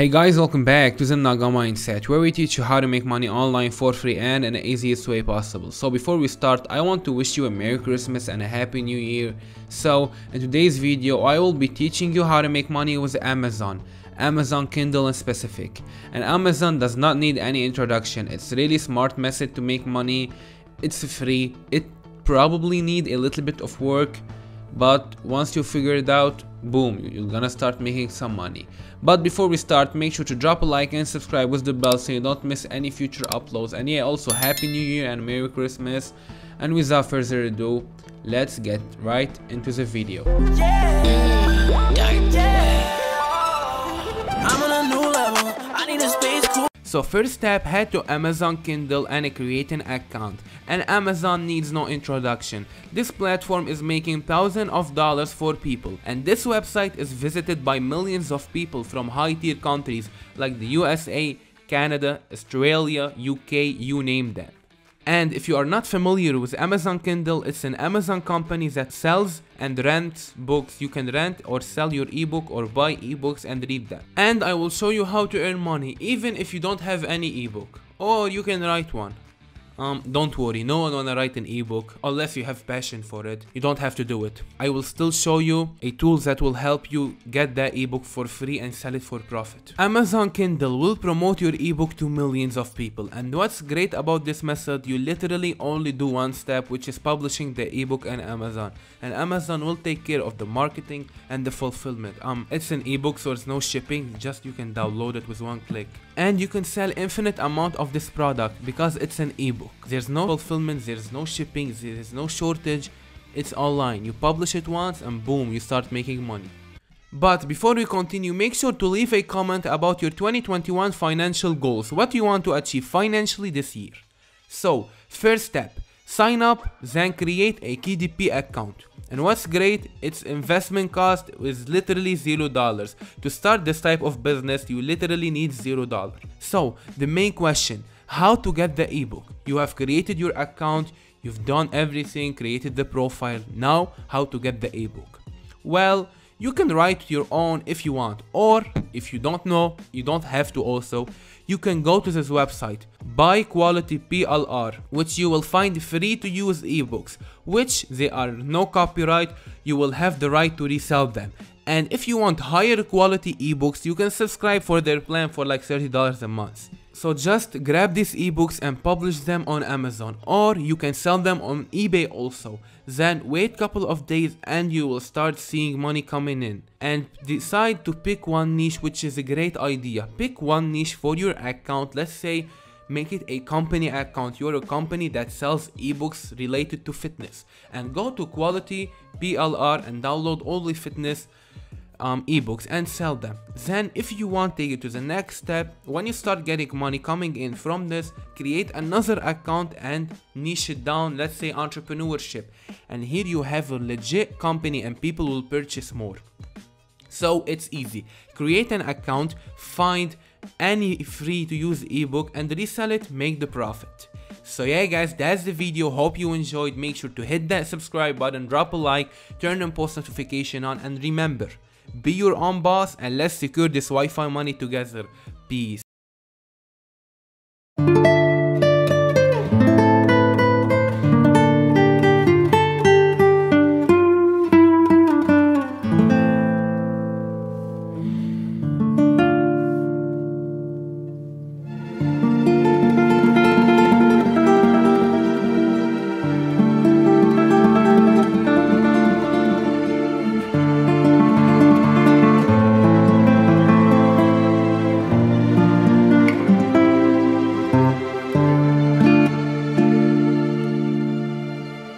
Hey guys, welcome back to the Naga Mindset, where we teach you how to make money online for free and in the easiest way possible. So before we start, I want to wish you a Merry Christmas and a Happy New Year. So in today's video, I will be teaching you how to make money with Amazon Kindle in specific. And Amazon does not need any introduction. It's a really smart method to make money. It's free. It probably need a little bit of work, but once you figure it out, boom, you're gonna start making some money. But before we start, make sure to drop a like and subscribe with the bell so you don't miss any future uploads. And yeah, also Happy New Year and Merry Christmas. And without further ado, let's get right into the video. I'm on a new level. I need a space cool. So first step, head to Amazon Kindle and create an account. And Amazon needs no introduction. This platform is making thousands of dollars for people. And this website is visited by millions of people from high-tier countries like the USA, Canada, Australia, UK, you name that. And if you are not familiar with Amazon Kindle, it's an Amazon company that sells and rents books. You can rent or sell your ebook or buy ebooks and read that. And I will show you how to earn money even if you don't have any ebook, or you can write one. Don't worry, no one wanna write an ebook unless you have passion for it. You don't have to do it. I will still show you a tool that will help you get that ebook for free and sell it for profit. Amazon Kindle will promote your ebook to millions of people. And what's great about this method, you literally only do one step, which is publishing the ebook on Amazon. And Amazon will take care of the marketing and the fulfillment. It's an ebook, so it's no shipping, just you can download it with one click. And you can sell infinite amount of this product because it's an ebook. There's no fulfillment, there's no shipping, there's no shortage. It's online. You publish it once and boom, you start making money. But before we continue, make sure to leave a comment about your 2021 financial goals. What you want to achieve financially this year. So, first step, sign up, then create a KDP account. And what's great, its investment cost is literally $0. To start this type of business, you literally need $0. So, the main question, how to get the ebook? You have created your account, you've done everything, created the profile. Now, how to get the ebook? Well, you can write your own if you want, or if you don't know, you don't have to also. You can go to this website, buy Quality PLR, which you will find free to use ebooks, which they are no copyright, you will have the right to resell them. And if you want higher quality ebooks, you can subscribe for their plan for like $30 a month. So just grab these ebooks and publish them on Amazon, or you can sell them on eBay also. Then wait a couple of days and you will start seeing money coming in. And decide to pick one niche, which is a great idea. Pick one niche for your account. Let's say make it a company account. You're a company that sells ebooks related to fitness. And go to Quality PLR and download all the fitness ebooks and sell them. Then if you want to take it to the next step, when you start getting money coming in from this, create another account and niche it down, let's say entrepreneurship, and here you have a legit company and people will purchase more. So it's easy. Create an account, find any free to use ebook and resell it, make the profit. So yeah guys, that's the video. Hope you enjoyed. Make sure to hit that subscribe button, drop a like, turn on post notification on, and remember, be your own boss and let's secure this Wi-Fi money together. Peace.